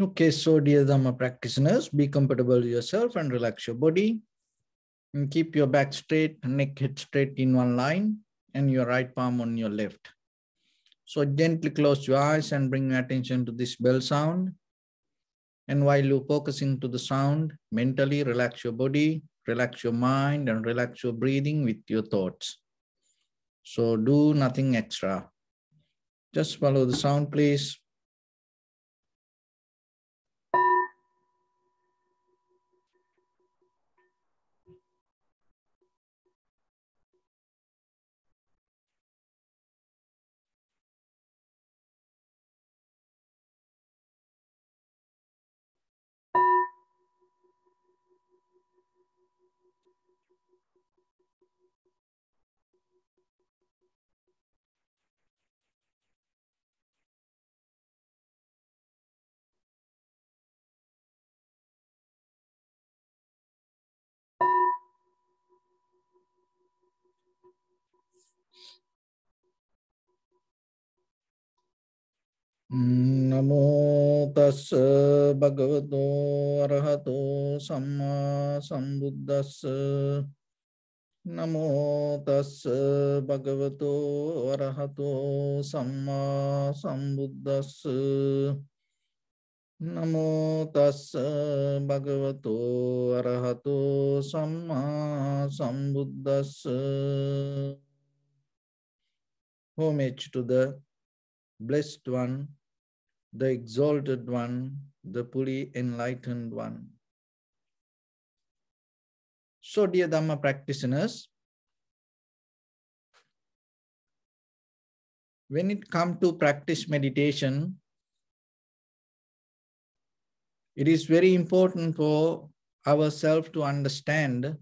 Okay, so dear Dhamma practitioners, be comfortable with yourself and relax your body. And keep your back straight, neck head straight in one line, and your right palm on your left. So gently close your eyes and bring your attention to this bell sound. And while you're focusing to the sound, mentally relax your body, relax your mind, and relax your breathing with your thoughts. So do nothing extra. Just follow the sound, please. Namo Tassa Bhagavato Arahato Sammā Sambuddhassa. Namo Tassa Bhagavato Arahato Sammā Sambuddhassa. Namo Tassa Bhagavato Arahato Sammā Sambuddhassa. Homage to the Blessed One, the Exalted One, the fully enlightened One. So, dear Dhamma practitioners, when it comes to practice meditation, it is very important for ourselves to understand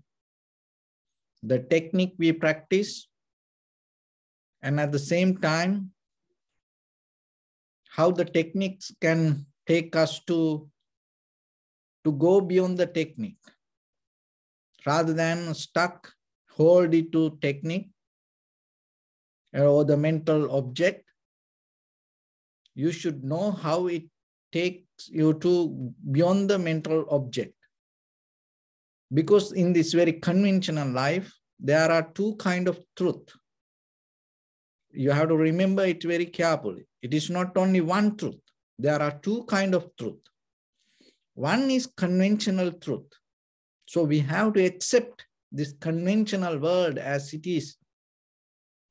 the technique we practice, and at the same time, how the techniques can take us to go beyond the technique. Rather than stuck, hold it to technique or the mental object, you should know how it takes you to beyond the mental object. Because in this very conventional life, there are two kinds of truth. You have to remember it very carefully. It is not only one truth. There are two kinds of truth. One is conventional truth. So we have to accept this conventional world as it is.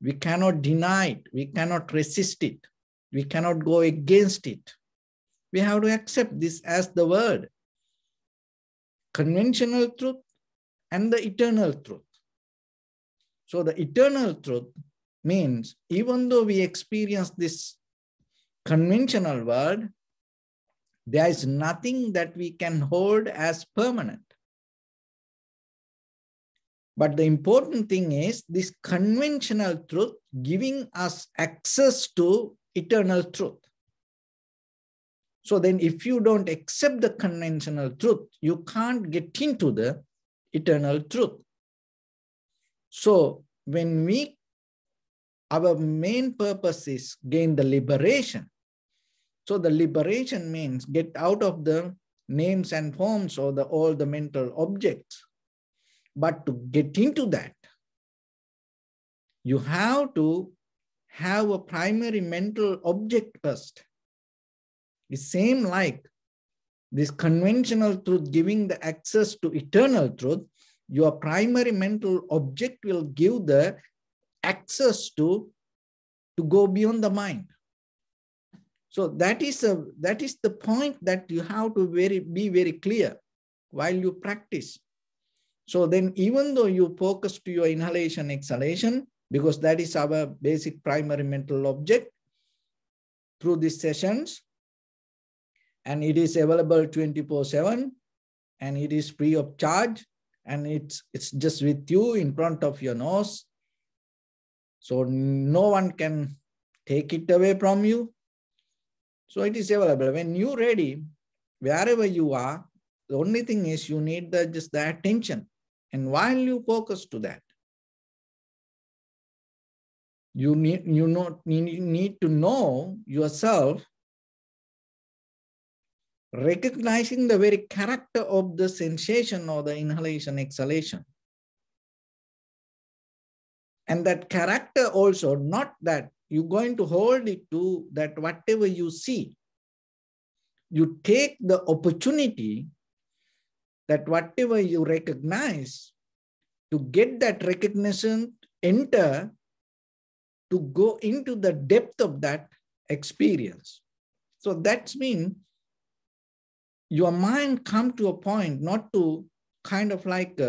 We cannot deny it. We cannot resist it. We cannot go against it. We have to accept this as the world. Conventional truth and the eternal truth. So the eternal truth means, even though we experience this conventional world, there is nothing that we can hold as permanent. But the important thing is this conventional truth giving us access to eternal truth. So then if you don't accept the conventional truth, you can't get into the eternal truth. So when our main purpose is gain the liberation. So the liberation means get out of the names and forms or all the mental objects. But to get into that, you have to have a primary mental object first. It's same like this conventional truth giving the access to eternal truth. Your primary mental object will give the access to go beyond the mind. So that is the point that you have to be very clear while you practice. So then even though you focus to your inhalation, exhalation, because that is our basic primary mental object through these sessions, and it is available 24/7, and it is free of charge, and it's just with you in front of your nose. So no one can take it away from you. So it is available. When you're ready, wherever you are, the only thing is you need just the attention. And while you focus to that, you need to know yourself recognizing the very character of the sensation or the inhalation, exhalation. And that character also, not that you're going to hold it to that whatever you see. You take the opportunity that whatever you recognize, to get that recognition, enter, to go into the depth of that experience. So that's mean your mind come to a point not to kind of like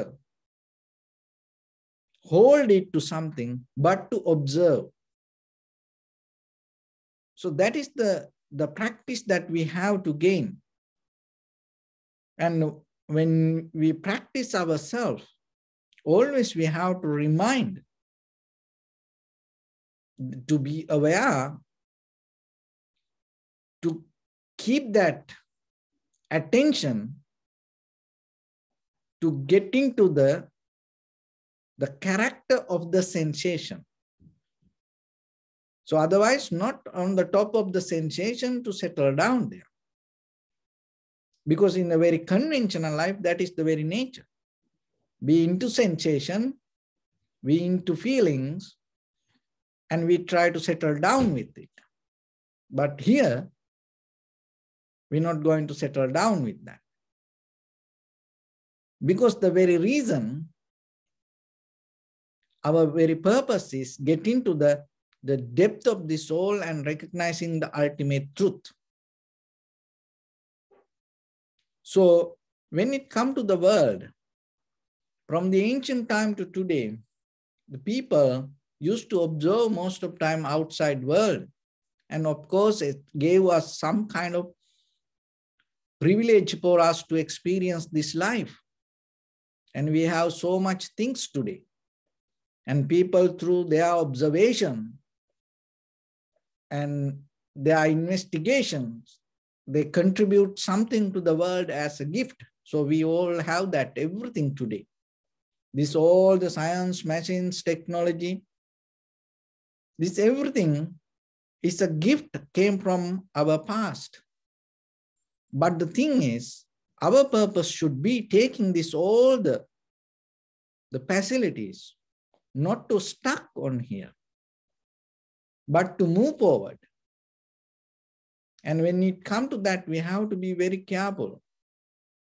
hold it to something, but to observe. So that is the practice that we have to gain. And when we practice ourselves, always we have to remind to be aware, to keep that attention, to get into the character of the sensation. So otherwise, not on the top of the sensation to settle down there. Because in a very conventional life, that is the very nature. We into sensation, we into feelings, and we try to settle down with it. But here, we're not going to settle down with that. Because the very reason, our very purpose is get into the depth of the soul and recognizing the ultimate truth. So when it comes to the world, from the ancient time to today, the people used to observe most of time outside world. And of course, it gave us some kind of privilege for us to experience this life. And we have so much things today. And people through their observation and their investigations, they contribute something to the world as a gift. So we all have that, everything today. This all the science, machines, technology, this everything is a gift came from our past. But the thing is, our purpose should be taking this all the facilities, not to stuck on here, but to move forward. And when it comes to that, we have to be very careful,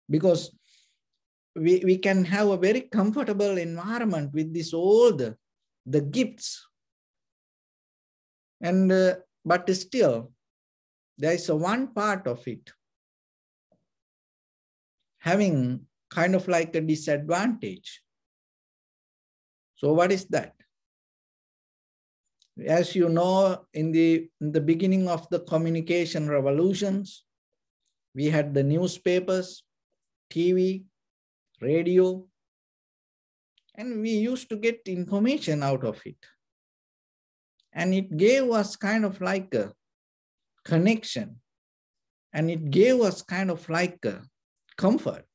because we can have a very comfortable environment with this all the gifts. And but still, there is one part of it having kind of like a disadvantage. So what is that? As you know, in the beginning of the communication revolutions, we had the newspapers, TV, radio, and we used to get information out of it. And it gave us kind of like a connection, and it gave us kind of like a comfort.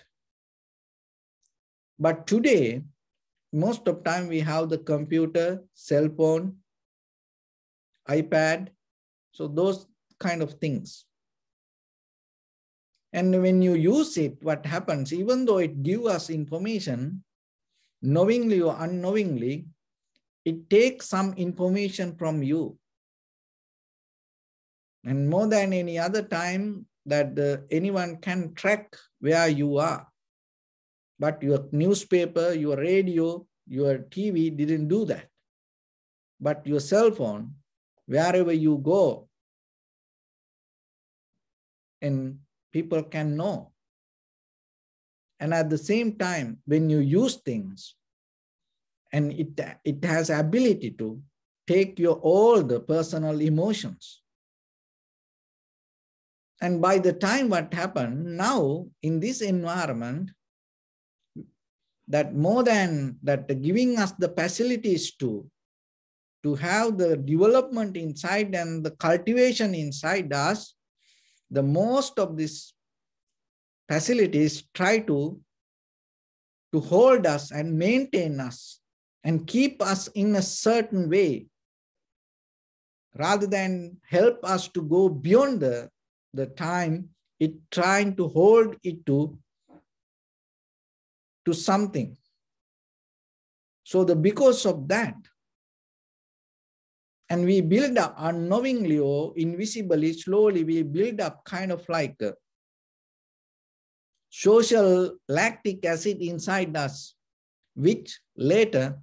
But today, most of time we have the computer, cell phone, iPad, so those kind of things. And when you use it, what happens, even though it gives us information, knowingly or unknowingly, it takes some information from you. And more than any other time that anyone can track where you are. But your newspaper, your radio, your TV didn't do that. But your cell phone, wherever you go, and people can know. And at the same time, when you use things, and it has ability to take your all the personal emotions. And by the time what happened, now in this environment, that more than that giving us the facilities to have the development inside and the cultivation inside us, the most of these facilities try to hold us and maintain us and keep us in a certain way, rather than help us to go beyond the time It trying to hold it to something. So the because of that, and we build up unknowingly or invisibly, slowly we build up kind of like a social lactic acid inside us, which later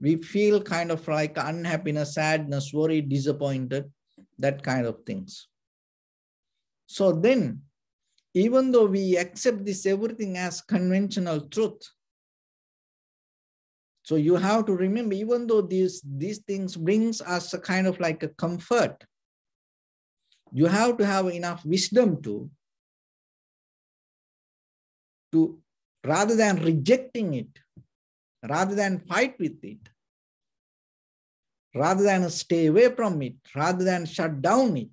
we feel kind of like unhappiness, sadness, worry, disappointed, that kind of things. So then, even though we accept this everything as conventional truth, so you have to remember, even though these things brings us a kind of like a comfort, you have to have enough wisdom to rather than rejecting it, rather than fight with it, rather than stay away from it, rather than shut down it,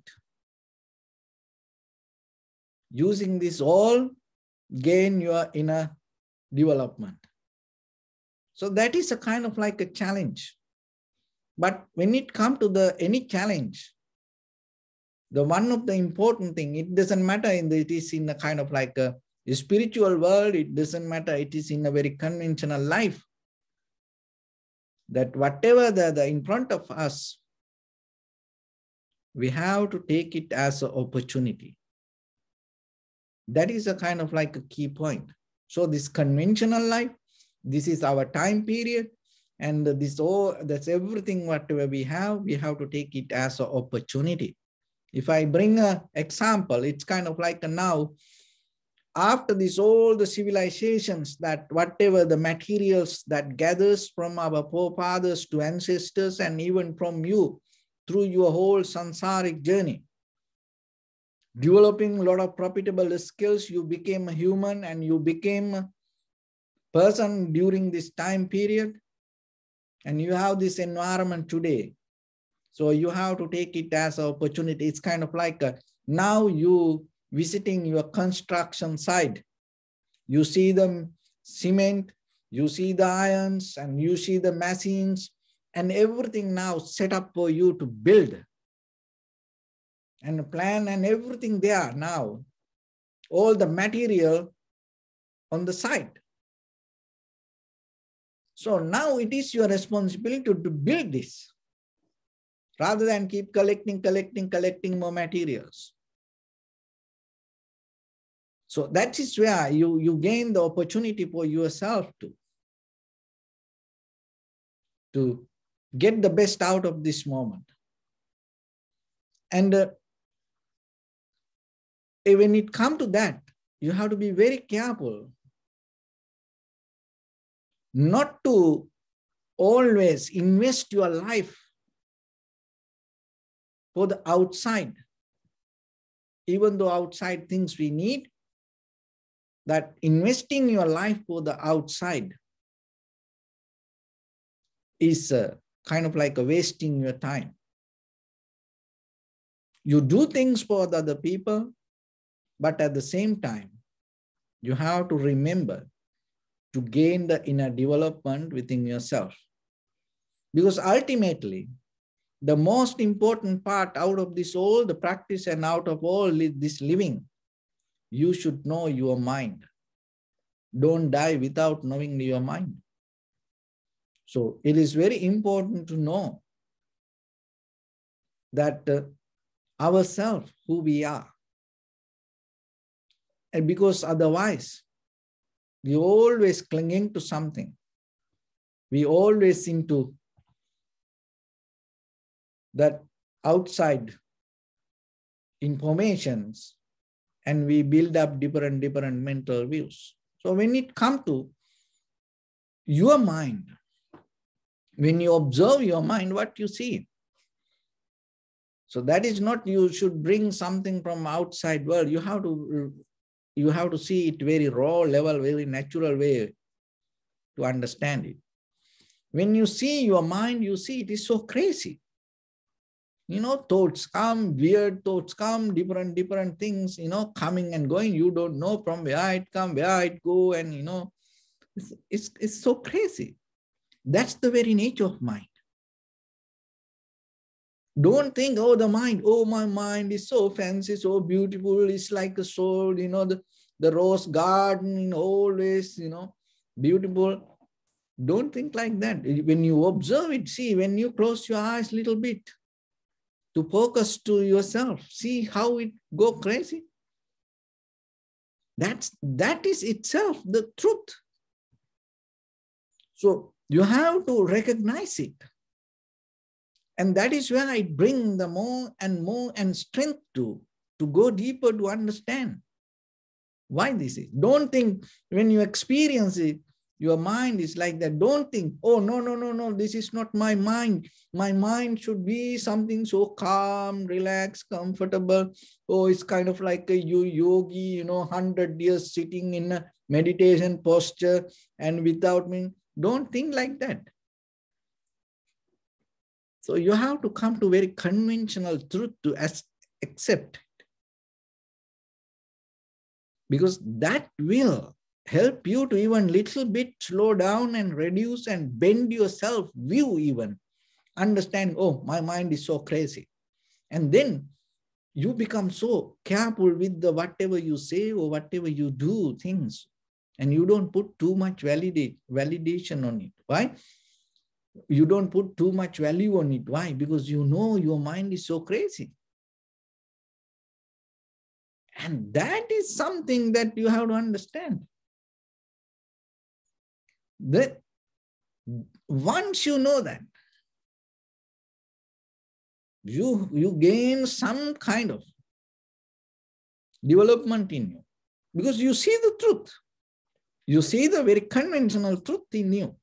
using this all, gain your inner development. So that is a kind of like a challenge. But when it comes to any challenge, the one of the important thing, it doesn't matter it is in a kind of like a spiritual world, it doesn't matter, it is in a very conventional life, that whatever the in front of us, we have to take it as an opportunity. That is a kind of like a key point. So this conventional life, this is our time period, and this all, that's everything whatever we have to take it as an opportunity. If I bring an example, it's kind of like now, after this all the civilizations that whatever the materials that gathers from our forefathers to ancestors and even from you through your whole samsaric journey, developing a lot of profitable skills, you became a human and you became a person during this time period, and you have this environment today. So you have to take it as an opportunity. It's kind of like now you visiting your construction site, you see the cement, you see the irons, and you see the machines, and everything now set up for you to build and plan and everything there now, all the material on the site. So now it is your responsibility to build this, rather than keep collecting more materials. So that is where you gain the opportunity for yourself to get the best out of this moment. And when it comes to that, you have to be very careful not to always invest your life for the outside, even though outside things we need, that investing your life for the outside is kind of like wasting your time. You do things for the other people, but at the same time, you have to remember to gain the inner development within yourself. Because ultimately, the most important part out of this all the practice and out of all this living, you should know your mind. Don't die without knowing your mind. So it is very important to know that ourselves, who we are. And because otherwise, we always clinging to something. We always into that outside informations, and we build up different mental views. So when it comes to your mind, when you observe your mind, what you see. So that is not you should bring something from outside world. You have to see it very raw level, very natural way to understand it. When you see your mind, you see it is so crazy. You know, thoughts come, weird thoughts come, different things, you know, coming and going. You don't know from where it come, where it go, and you know, it's so crazy. That's the very nature of mind. Don't think, oh, the mind, oh, my mind is so fancy, so beautiful. It's like a soul, you know, the rose garden, always, you know, beautiful. Don't think like that. When you observe it, see, when you close your eyes a little bit to focus to yourself, see how it go crazy. That is itself the truth. So you have to recognize it. And that is where I bring the more and strength to go deeper to understand why this is. Don't think when you experience it, your mind is like that. Don't think, oh, no, this is not my mind. My mind should be something so calm, relaxed, comfortable. Oh, it's kind of like a yogi, you know, 100 years sitting in a meditation posture and without me. Don't think like that. So you have to come to very conventional truth to accept it. Because that will help you to even little bit slow down and reduce and bend yourself view even. Understand, oh, my mind is so crazy. And then you become so careful with the whatever you say or whatever you do things. And you don't put too much validation on it. Why? You don't put too much value on it. Why? Because you know your mind is so crazy. And that is something that you have to understand. That once you know that, you gain some kind of development in you. Because you see the truth. You see the very conventional truth in you.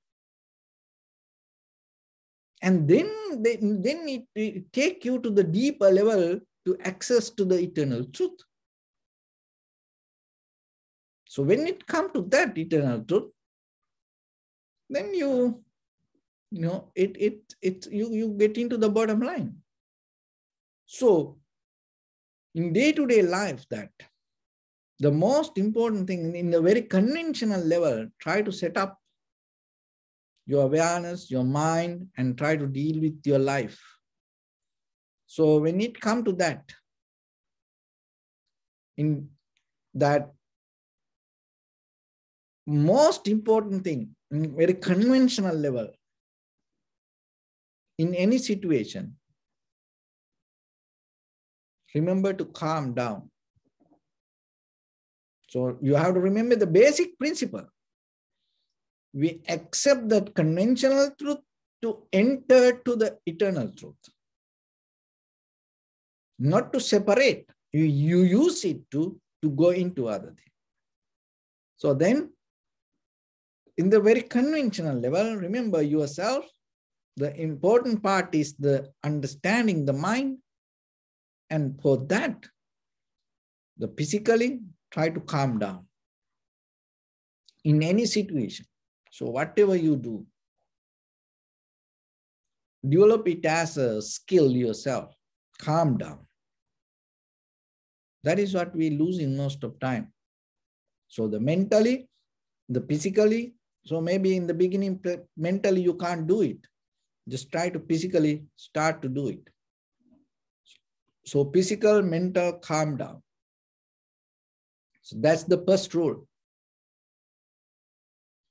And then it takes you to the deeper level to access to the eternal truth. So when it comes to that eternal truth, then you get into the bottom line. So in day-to-day life, that the most important thing in the very conventional level, try to set up your awareness, your mind, and try to deal with your life. So when it comes to that, in that most important thing, in very conventional level, in any situation, remember to calm down. So you have to remember the basic principle. We accept that conventional truth to enter to the eternal truth. Not to separate. You use it to go into other things. So then, in the very conventional level, remember yourself. The important part is the understanding the mind. And for that, the physically, try to calm down in any situation. So whatever you do, develop it as a skill yourself. Calm down. That is what we lose in most of time. So the mentally, the physically, so maybe in the beginning, mentally you can't do it. Just try to physically start to do it. So physical, mental, calm down. So that's the first rule.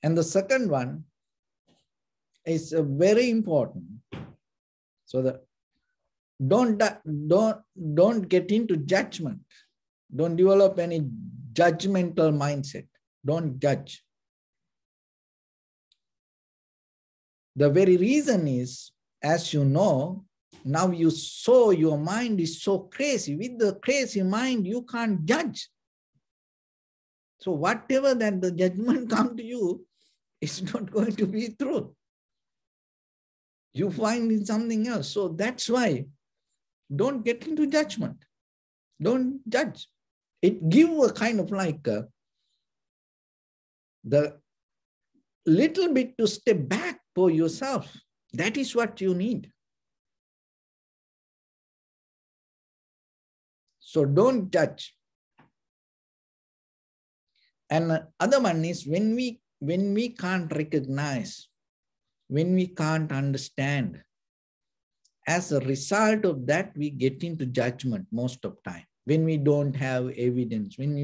And the second one is very important. So that don't get into judgment. Don't develop any judgmental mindset. Don't judge. The very reason is, as you know, now you saw your mind is so crazy. With the crazy mind, you can't judge. So whatever that the judgment comes to you, it's not going to be true. You find in something else. So that's why don't get into judgment. Don't judge. It gives a kind of like the little bit to step back for yourself. That is what you need. So don't judge. And the other one is when we can't recognize, when we can't understand, As a result of that, we get into judgment most of time. When we don't have evidence, when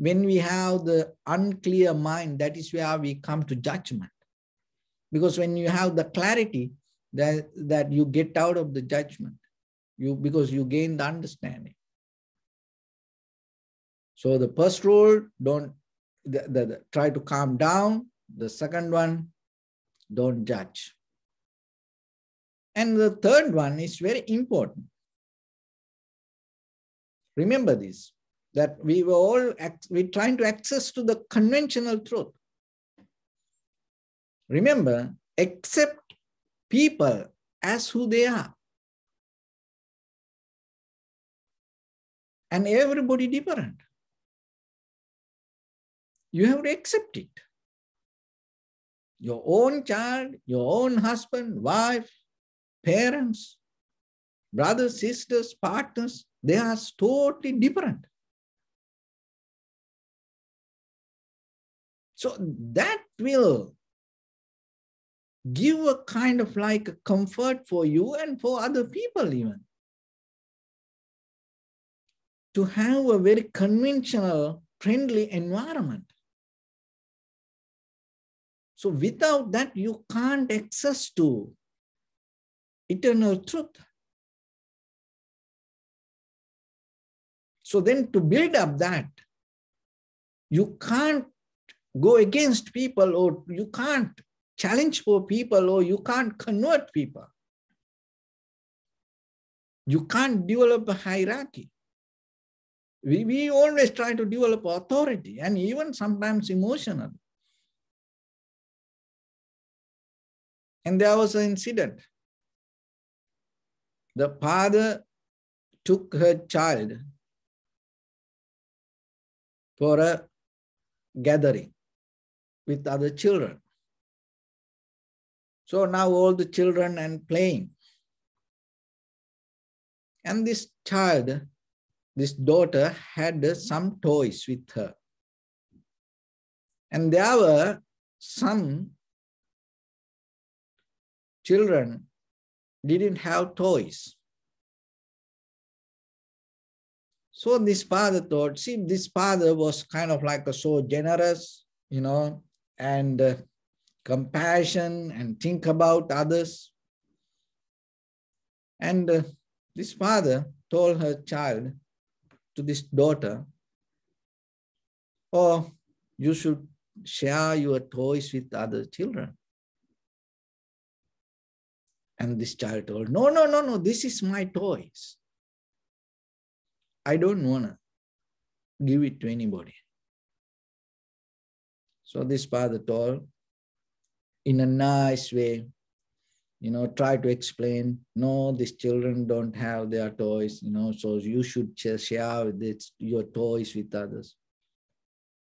we have the unclear mind, that is where we come to judgment. Because when you have the clarity, that you get out of the judgment, because you gain the understanding. So the first rule, try to calm down. The second one, don't judge. And the third one is very important. Remember this, that we were all trying to access to the conventional truth. Remember, accept people as who they are. And everybody different. You have to accept it. Your own child, your own husband, wife, parents, brothers, sisters, partners, they are totally different. So that will give a kind of like a comfort for you and for other people even. To have a very conventional, friendly environment. So without that, you can't access to eternal truth. So then to build up that, you can't go against people, or you can't challenge poor people, or you can't convert people. You can't develop a hierarchy. We always try to develop authority and even sometimes emotional. And there was an incident. The father took her child for a gathering with other children. So now all the children are playing. And this child, this daughter, had some toys with her. And there were some children didn't have toys. So this father thought, see, this father was kind of like so generous, you know, and compassion and think about others. And this father told her child, to this daughter, oh, you should share your toys with other children. And this child told, no, this is my toys. I don't want to give it to anybody. So this father told, in a nice way, you know, try to explain, no, these children don't have their toys, you know, so you should share your toys with others.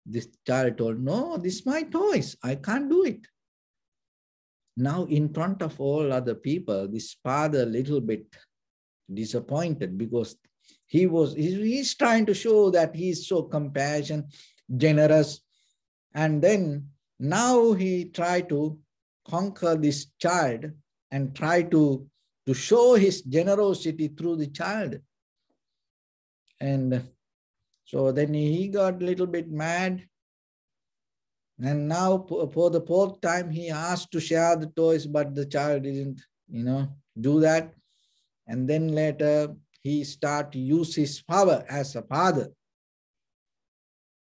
This child told, no, this is my toys. I can't do it. Now, in front of all other people, this father a little bit disappointed because he's trying to show that he's so compassionate, generous. And then now he tried to conquer this child and try to show his generosity through the child. And so then he got a little bit mad. And now for the fourth time, he asked to share the toys, but the child didn't, you know, do that. And then later, he started to use his power as a father.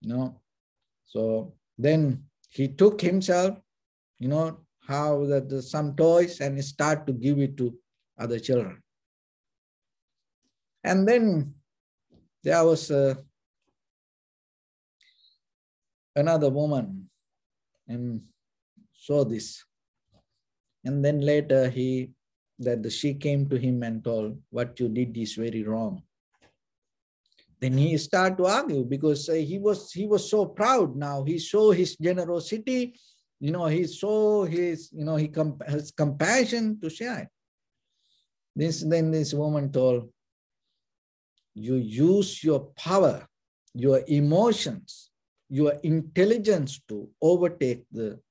You know, so then he took himself, you know, how that some toys and start to give it to other children. And then there was another woman and saw this. And then later she came to him and told, what you did is very wrong. Then he started to argue because he was so proud now. He saw his generosity, you know, he saw his compassion to share. Then this woman told, you use your power, your emotions, your intelligence to overtake the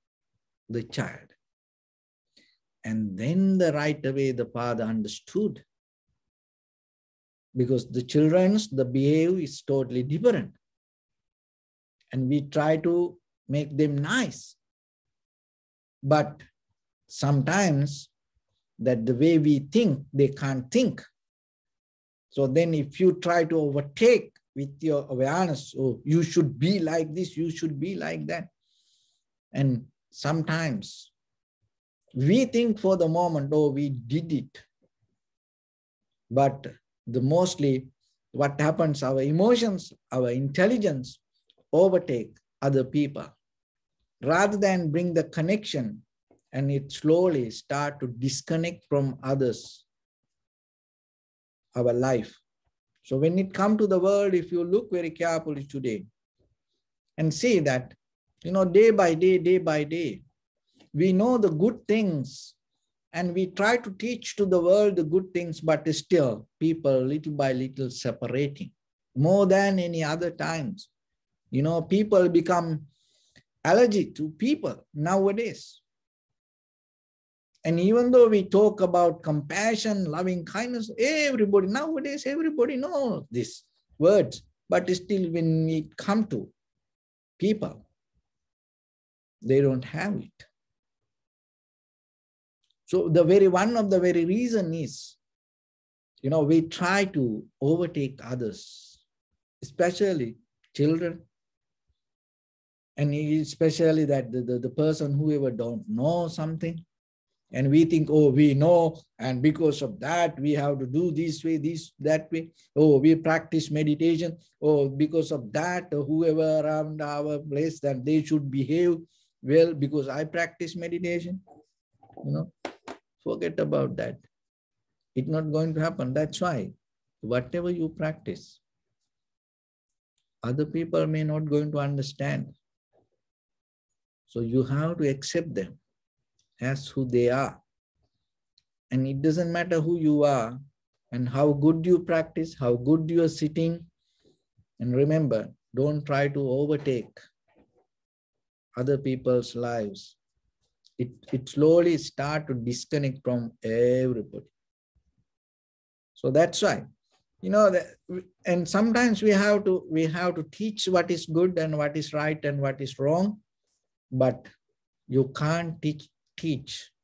child. And then the right away the father understood. Because the children's, the behavior is totally different. And we try to make them nice. But sometimes that the way we think, they can't think. So then if you try to overtake with your awareness, oh, you should be like this, you should be like that. And sometimes we think for the moment, oh, we did it. But the mostly what happens, our emotions, our intelligence overtake other people. Rather than bring the connection, and it slowly start to disconnect from others, our life. So when it comes to the world, if you look very carefully today and see that, you know, day by day, we know the good things and we try to teach to the world the good things, but still people little by little separating more than any other times. You know, people become allergic to people nowadays. And even though we talk about compassion, loving kindness, everybody, nowadays, everybody knows these words. But still, when it comes to people, they don't have it. So the very one of the very reason is, you know, we try to overtake others, especially children. And especially that the person whoever don't know something. And we think, oh, we know, and because of that, we have to do this way, this, that way. Oh, we practice meditation. Oh, because of that, whoever around our place, that they should behave well because I practice meditation. You know, forget about that. It's not going to happen. That's why whatever you practice, other people may not going to understand. So you have to accept them as who they are. And it doesn't matter who you are and how good you practice, how good you are sitting. And remember, don't try to overtake other people's lives. It slowly starts to disconnect from everybody. So that's why, you know, and sometimes we have to teach what is good and what is right and what is wrong, but you can't teach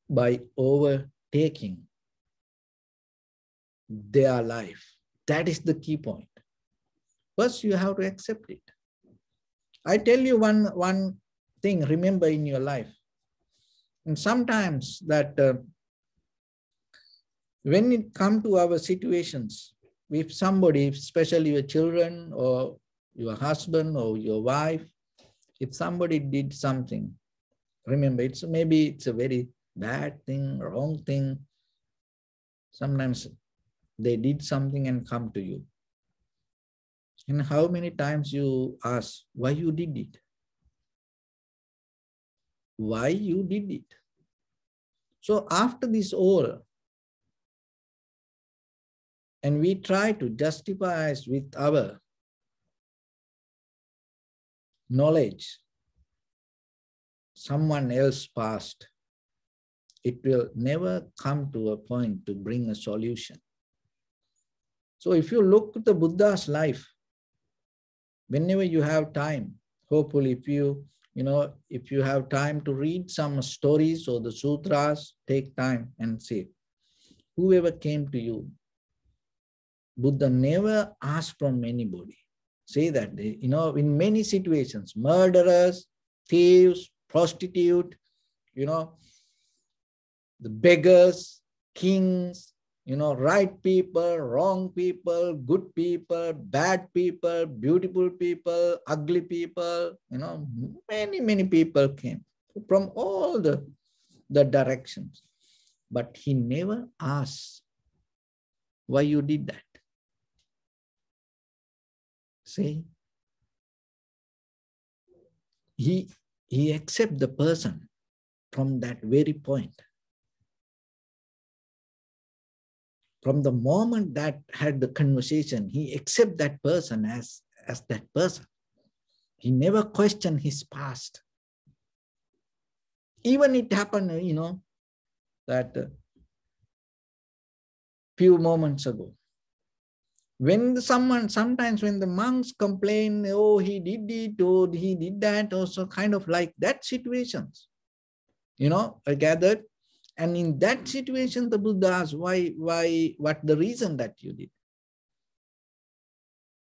by overtaking their life. That is the key point. First, you have to accept it. I tell you one thing, remember in your life. And sometimes that when it comes to our situations, if somebody, especially your children or your husband or your wife, if somebody did something, remember, maybe it's a very bad thing, wrong thing. Sometimes they did something and come to you. And how many times you ask, why you did it? Why you did it? So after this all, and we try to justify us with our knowledge, someone else past, it will never come to a point to bring a solution. So if you look at the Buddha's life, whenever you have time, hopefully if you have time to read some stories or the sutras, take time and see. Whoever came to you, Buddha never asked from anybody. Say that, you know, in many situations, murderers, thieves, prostitute, you know, the beggars, kings, you know, right people, wrong people, good people, bad people, beautiful people, ugly people, you know, many, many people came from all the directions. But he never asked why you did that. See? He accepts the person from that very point. From the moment that had the conversation, he accepts that person as that person. He never questioned his past. Even it happened, you know, that few moments ago. When sometimes when the monks complain, oh, he did it, or he did that, or so kind of like that situations, you know, are gathered. And in that situation, the Buddha asks, why, what the reason that you did?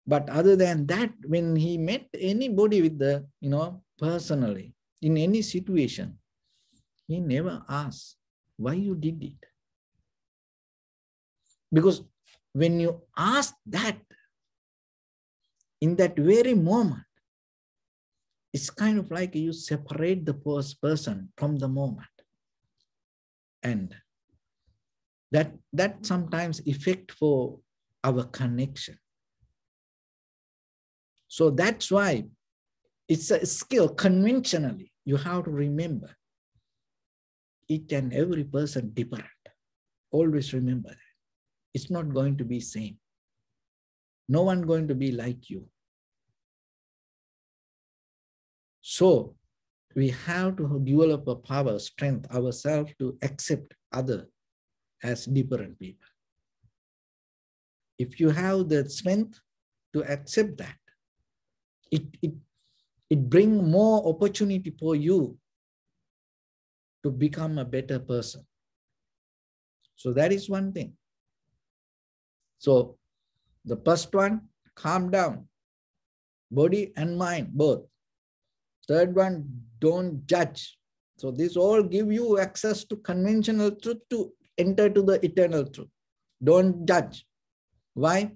But other than that, when he met anybody with the, you know, personally, in any situation, he never asks why you did it. Because when you ask that, in that very moment, it's kind of like you separate the person from the moment. And that sometimes effect for our connection. So that's why it's a skill. Conventionally, you have to remember each and every person different. Always remember that. It's not going to be same. No one going to be like you. So we have to develop a power, strength ourselves to accept other as different people. If you have the strength to accept that, it brings more opportunity for you to become a better person. So that is one thing. So the first one, calm down, body and mind, both. Third one, don't judge. So this all give you access to conventional truth to enter to the eternal truth. Don't judge. Why?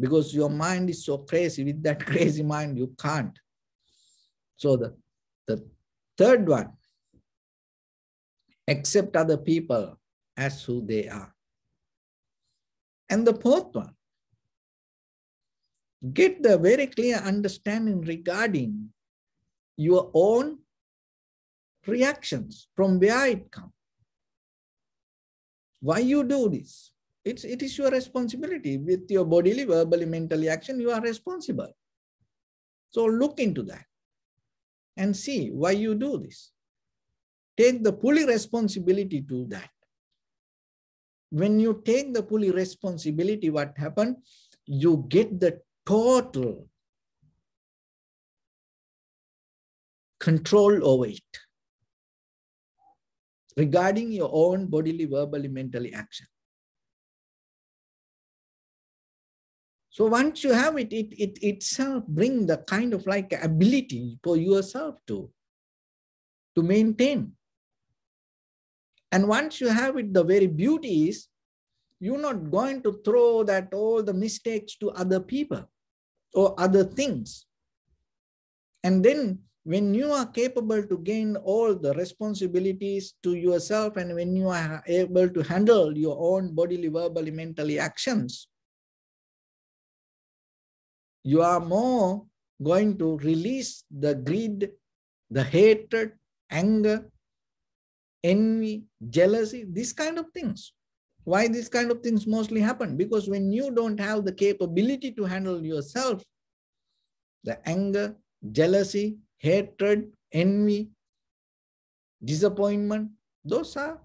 Because your mind is so crazy. With that crazy mind, you can't. So the third one, accept other people as who they are. And the fourth one, get the very clear understanding regarding your own reactions, from where it comes. Why you do this? It is your responsibility. With your bodily, verbally, mentally action, you are responsible. So look into that and see why you do this. Take the full responsibility to that. When you take the full responsibility, what happened? You get the total control over it regarding your own bodily, verbally, mentally action. So once you have it, it itself brings the kind of like ability for yourself to maintain. And once you have it, the very beauty is you're not going to throw that all the mistakes to other people or other things. And then when you are capable to gain all the responsibilities to yourself, and when you are able to handle your own bodily, verbally, mentally actions, you are more going to release the greed, the hatred, anger, envy, jealousy, these kind of things. Why these kind of things mostly happen? Because when you don't have the capability to handle yourself, the anger, jealousy, hatred, envy, disappointment, those are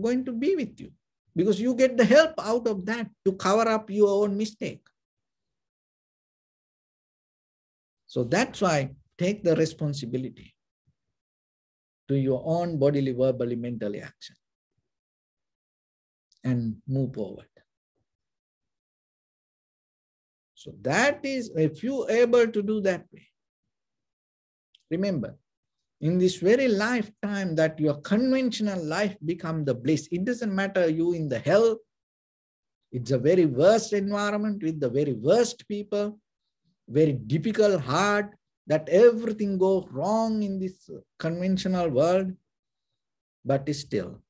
going to be with you, because you get the help out of that to cover up your own mistake. So that's why take the responsibility to your own bodily, verbally, mentally action and move forward. So that is, if you able to do that way, remember, in this very lifetime that your conventional life become the bliss. It doesn't matter you in the hell. It's a very worst environment with the very worst people, very difficult, hard, that everything goes wrong in this conventional world. But still,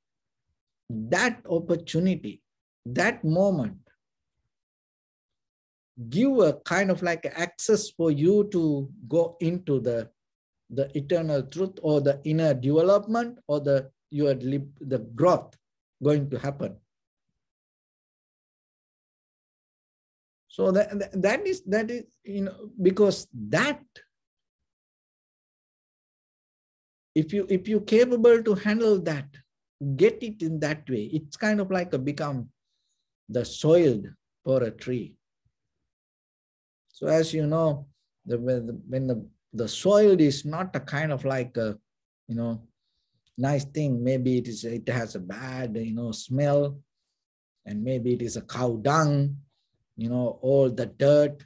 that opportunity, that moment, give a kind of like access for you to go into the eternal truth, or the inner development, or the growth going to happen. So that is, you know, because that, if you capable to handle that, get it in that way, it's kind of like a become the soiled for a tree. So as you know, when the soiled is not a kind of like a, you know, nice thing. Maybe it is, it has a bad, you know, smell, and maybe it is a cow dung, you know, all the dirt.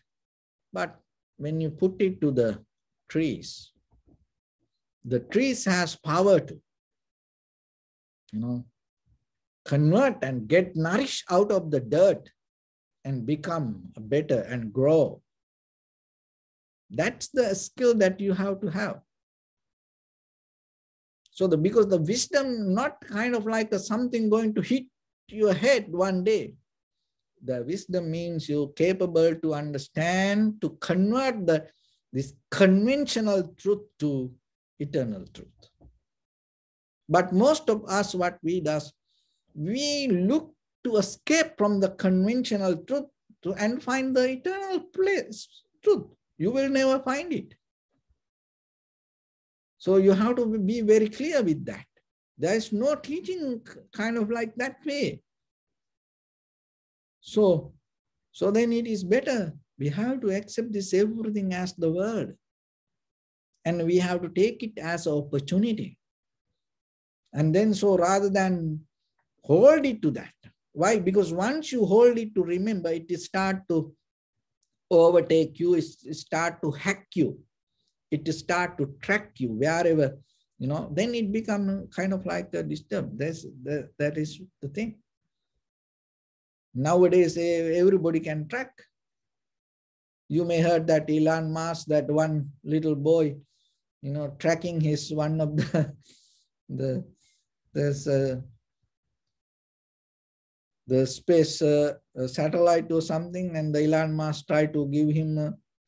But when you put it to the trees has power to, you know, convert and get nourished out of the dirt and become better and grow. That's the skill that you have to have. So because the wisdom not kind of like a something going to hit your head one day. The wisdom means you're capable to understand, to convert this conventional truth to eternal truth. But most of us, what we do, we look to escape from the conventional truth and find the eternal truth. You will never find it. So you have to be very clear with that. There is no teaching kind of like that way. So then it is better. We have to accept this everything as the word. And we have to take it as an opportunity. And then so rather than hold it to that. Why? Because once you hold it to remember, it starts to overtake you, it starts to hack you. It starts to track you wherever, you know, then it becomes kind of like a disturb. That is the thing. Nowadays, everybody can track. You may heard that Elon Musk, that one little boy, you know, tracking his one of the space satellite or something, and the Elon Musk tried to give him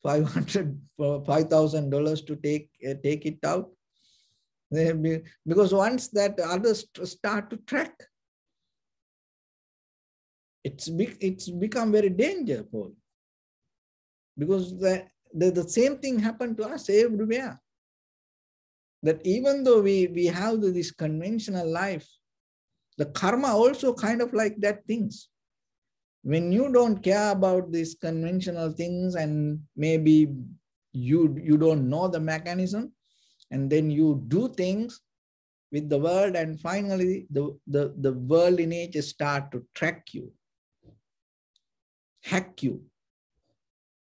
$5,000 to take it out. Because once that others start to track, it's become very dangerous. Because the same thing happened to us everywhere. That even though we have this conventional life, the karma also kind of like that things. When you don't care about these conventional things and maybe you don't know the mechanism, and then you do things with the world, and finally the worldly nature start to track you, hack you.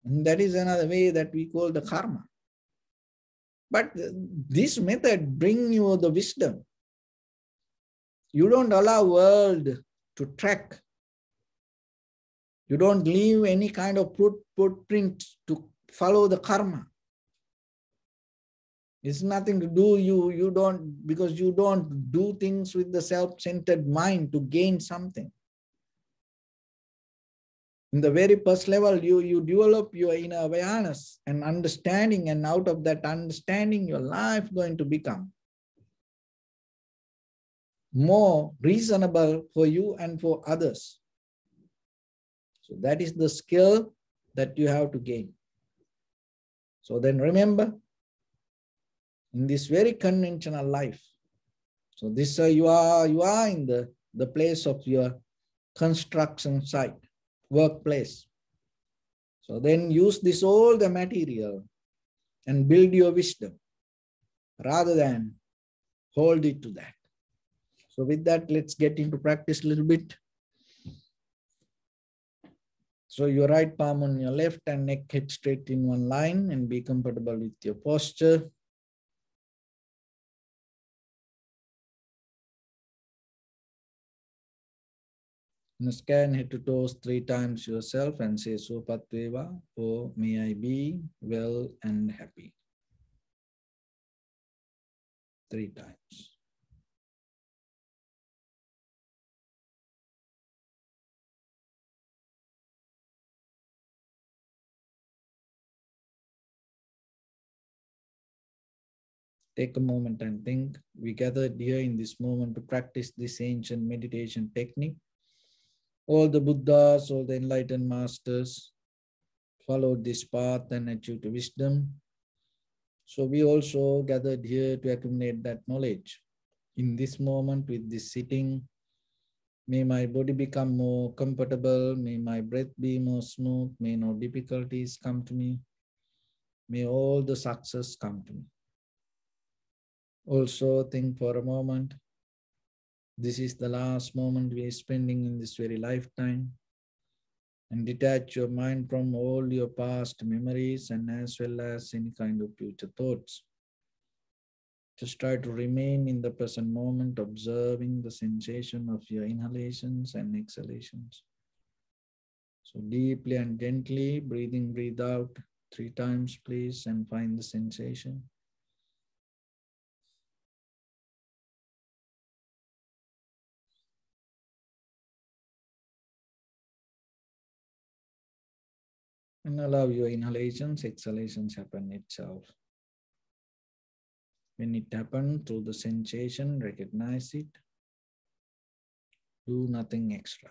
And that is another way that we call the karma. But this method brings you the wisdom. You don't allow world to track. You don't leave any kind of footprint to follow the karma. It's nothing to do. You don't, because you don't do things with the self-centered mind to gain something. In the very first level, you develop your inner awareness and understanding, and out of that understanding, your life going to become more reasonable for you and for others. So that is the skill that you have to gain. So then remember, in this very conventional life, so this you are in the place of your construction site, workplace. So then use this all the material and build your wisdom rather than hold it to that. So with that, let's get into practice a little bit. So your right palm on your left and neck head straight in one line, and be comfortable with your posture. And scan head to toes 3 times yourself and say Sopatveva, or may I be well and happy. 3 times. Take a moment and think. We gathered here in this moment to practice this ancient meditation technique. All the Buddhas, all the enlightened masters followed this path and achieved wisdom. So we also gathered here to accumulate that knowledge. in this moment with this sitting. May my body become more comfortable. May my breath be more smooth. May no difficulties come to me. May all the success come to me. Also think for a moment. This is the last moment we are spending in this very lifetime. And detach your mind from all your past memories and as well as any kind of future thoughts. Just try to remain in the present moment, observing the sensation of your inhalations and exhalations. So deeply and gently, breathe in, breathe out 3 times, please, and find the sensation. And allow your inhalations, exhalations happen itself. When it happens, through the sensation, recognize it. Do nothing extra.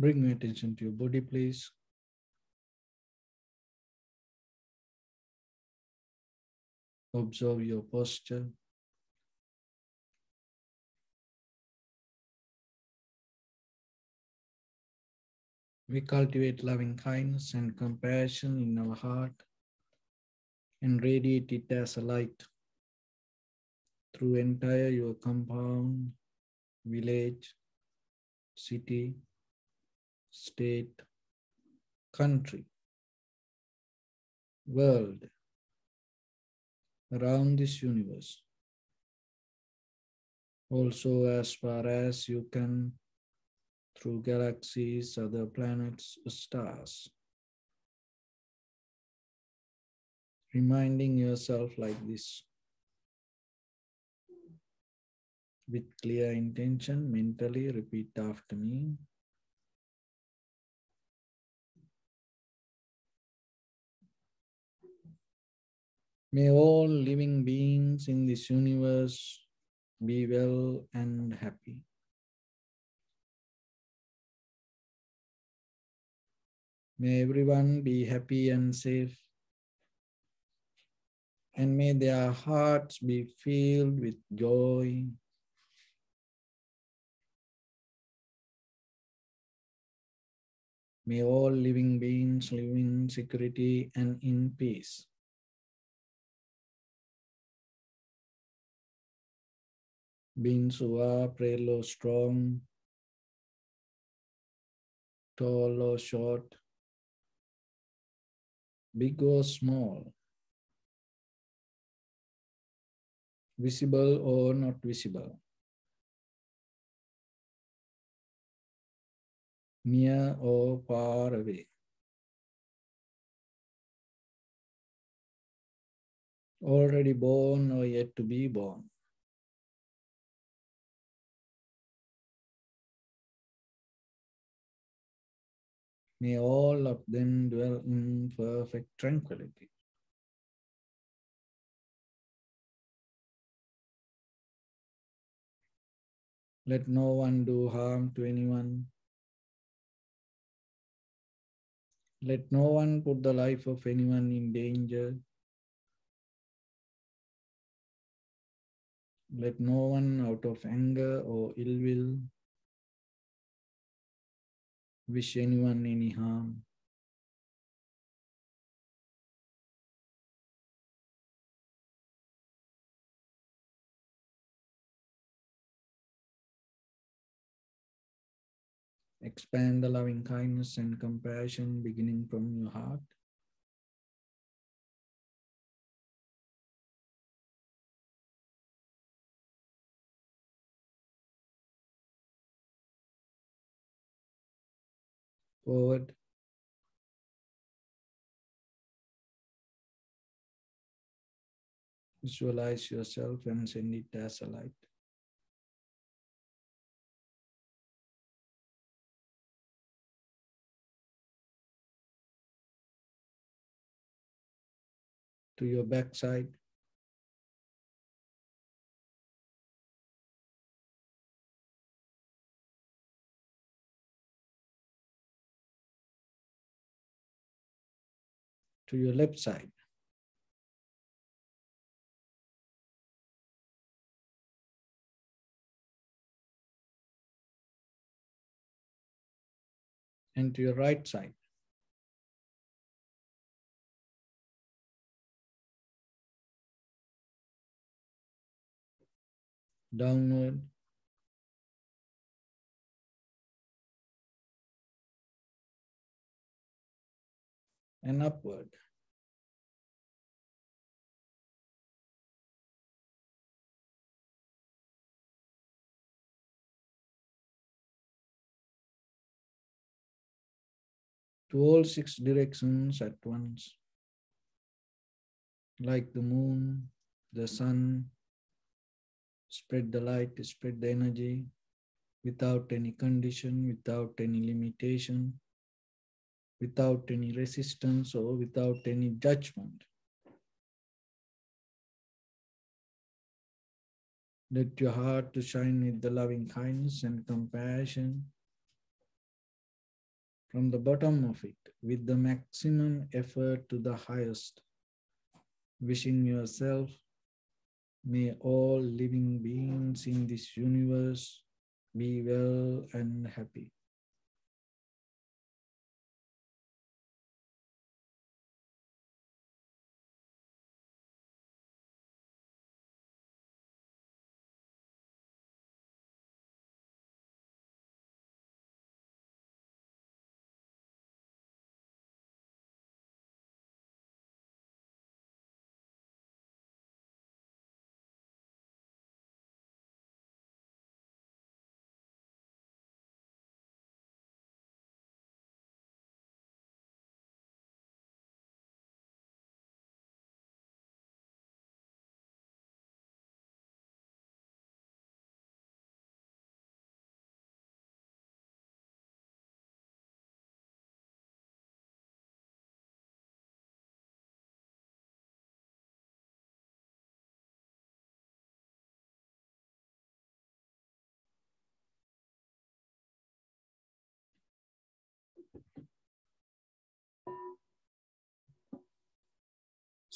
Bring your attention to your body, please. Observe your posture. We cultivate loving kindness and compassion in our heart and radiate it as a light through entire your compound, village, city, state, country, world, around this universe. Also as far as you can through galaxies, other planets, stars. Reminding yourself like this. With clear intention, mentally repeat after me. May all living beings in this universe be well and happy. May everyone be happy and safe. And may their hearts be filled with joy. May all living beings live in security and in peace. Beings who are frail or strong, tall or short, big or small, visible or not visible, near or far away. Already born or yet to be born. May all of them dwell in perfect tranquility. Let no one do harm to anyone. Let no one put the life of anyone in danger. Let no one out of anger or ill will wish anyone any harm. Expand the loving kindness and compassion beginning from your heart. Forward. Visualize yourself and send it as a light. To your backside, to your left side, and to your right side. Downward, and upward. To all six directions at once, like the moon, the sun. Spread the light, spread the energy without any condition, without any limitation, without any resistance or without any judgment. Let your heart to shine with the loving kindness and compassion from the bottom of it with the maximum effort to the highest, wishing yourself, may all living beings in this universe be well and happy.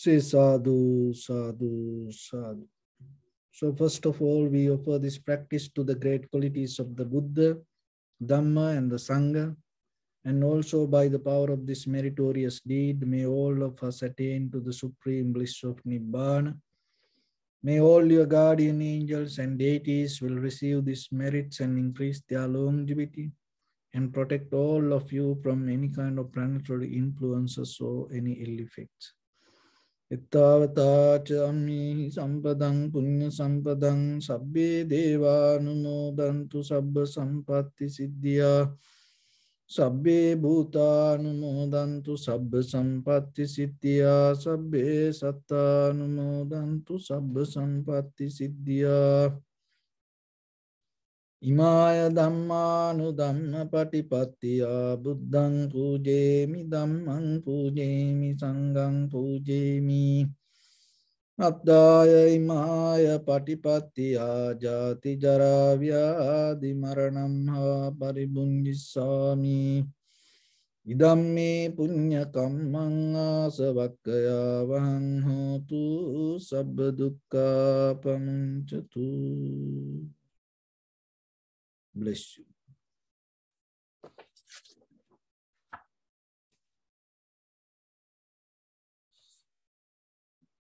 Say Sadhu, Sadhu, Sadhu. So first of all, we offer this practice to the great qualities of the Buddha, Dhamma and the Sangha, and also by the power of this meritorious deed, may all of us attain to the supreme bliss of Nibbana. May all your guardian angels and deities will receive these merits and increase their longevity, and protect all of you from any kind of planetary influences or any ill effects. Ittavata chami sampadang punya sampadang sabbe deva numodantu sabba sampatti siddhya sabbe bhuta numodantu sabba sampatti siddhya sabbe satta numodantu sabba sampatti siddhya Imaya dhammanu dhamma patipattiya buddhaṃ pujemi dhammaṃ pujemi saṅghaṃ pujemi addāya imāya patipattiya jāti jarā vyādi maraṇaṃ paribhunjissāmi idam me puñya kammaṃ āsavakkaya vahaṃ hotu sabba dukkha pamuncatu. Bless you.